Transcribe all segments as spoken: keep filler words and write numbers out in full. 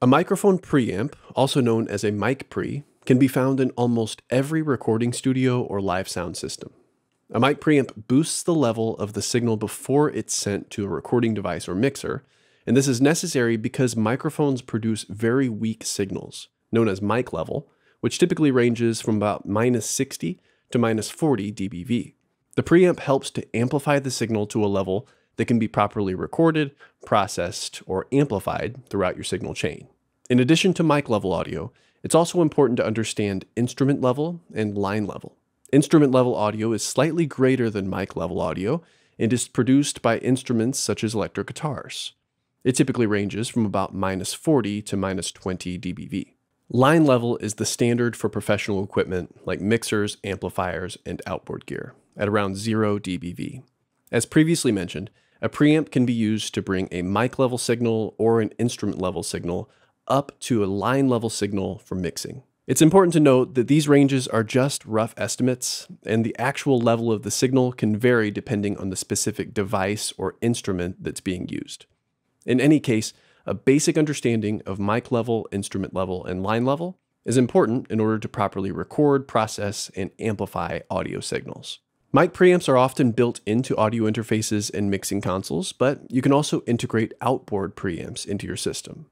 A microphone preamp, also known as a mic pre, can be found in almost every recording studio or live sound system. A mic preamp boosts the level of the signal before it's sent to a recording device or mixer, and this is necessary because microphones produce very weak signals, known as mic level, which typically ranges from about minus sixty to minus forty dBV. The preamp helps to amplify the signal to a level that can be properly recorded, processed, or amplified throughout your signal chain. In addition to mic level audio, it's also important to understand instrument level and line level. Instrument level audio is slightly greater than mic level audio and is produced by instruments such as electric guitars. It typically ranges from about minus forty to minus twenty dBV. Line level is the standard for professional equipment like mixers, amplifiers, and outboard gear at around zero dBV. As previously mentioned, a preamp can be used to bring a mic level signal or an instrument level signal up to a line level signal for mixing. It's important to note that these ranges are just rough estimates, and the actual level of the signal can vary depending on the specific device or instrument that's being used. In any case, a basic understanding of mic level, instrument level, and line level is important in order to properly record, process, and amplify audio signals. Mic preamps are often built into audio interfaces and mixing consoles, but you can also integrate outboard preamps into your system.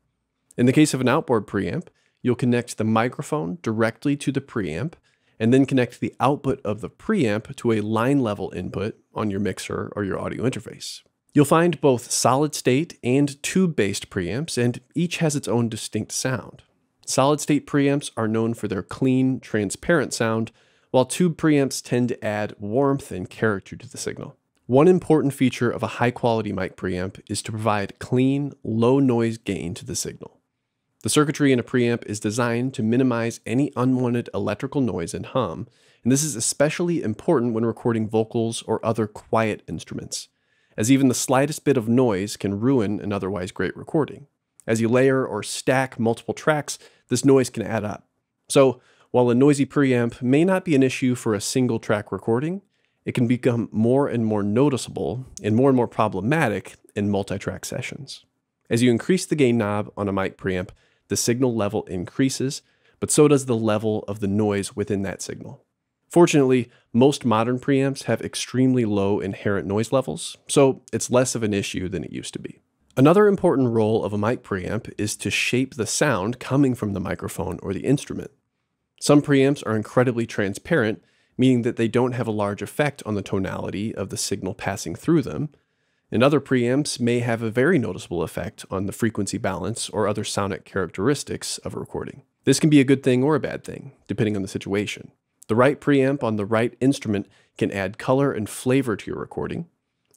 In the case of an outboard preamp, you'll connect the microphone directly to the preamp and then connect the output of the preamp to a line level input on your mixer or your audio interface. You'll find both solid state and tube-based preamps, and each has its own distinct sound. Solid state preamps are known for their clean, transparent sound, while tube preamps tend to add warmth and character to the signal. One important feature of a high-quality mic preamp is to provide clean, low-noise gain to the signal. The circuitry in a preamp is designed to minimize any unwanted electrical noise and hum, and this is especially important when recording vocals or other quiet instruments, as even the slightest bit of noise can ruin an otherwise great recording. As you layer or stack multiple tracks, this noise can add up. So, while a noisy preamp may not be an issue for a single track recording, it can become more and more noticeable and more and more problematic in multi-track sessions. As you increase the gain knob on a mic preamp, the signal level increases, but so does the level of the noise within that signal. Fortunately, most modern preamps have extremely low inherent noise levels, so it's less of an issue than it used to be. Another important role of a mic preamp is to shape the sound coming from the microphone or the instrument. Some preamps are incredibly transparent, meaning that they don't have a large effect on the tonality of the signal passing through them, and other preamps may have a very noticeable effect on the frequency balance or other sonic characteristics of a recording. This can be a good thing or a bad thing, depending on the situation. The right preamp on the right instrument can add color and flavor to your recording,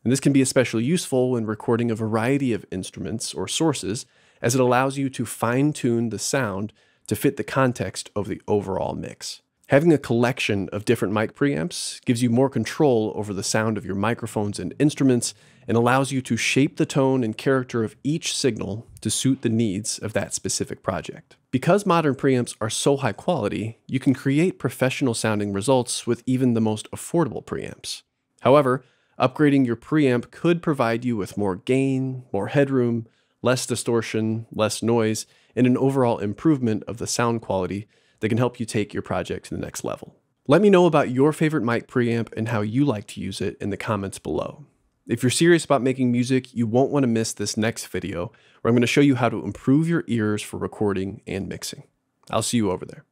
and this can be especially useful when recording a variety of instruments or sources, as it allows you to fine-tune the sound to fit the context of the overall mix. Having a collection of different mic preamps gives you more control over the sound of your microphones and instruments and allows you to shape the tone and character of each signal to suit the needs of that specific project. Because modern preamps are so high quality, you can create professional sounding results with even the most affordable preamps. However, upgrading your preamp could provide you with more gain, more headroom, less distortion, less noise, and an overall improvement of the sound quality that can help you take your project to the next level. Let me know about your favorite mic preamp and how you like to use it in the comments below. If you're serious about making music, you won't want to miss this next video where I'm going to show you how to improve your ears for recording and mixing. I'll see you over there.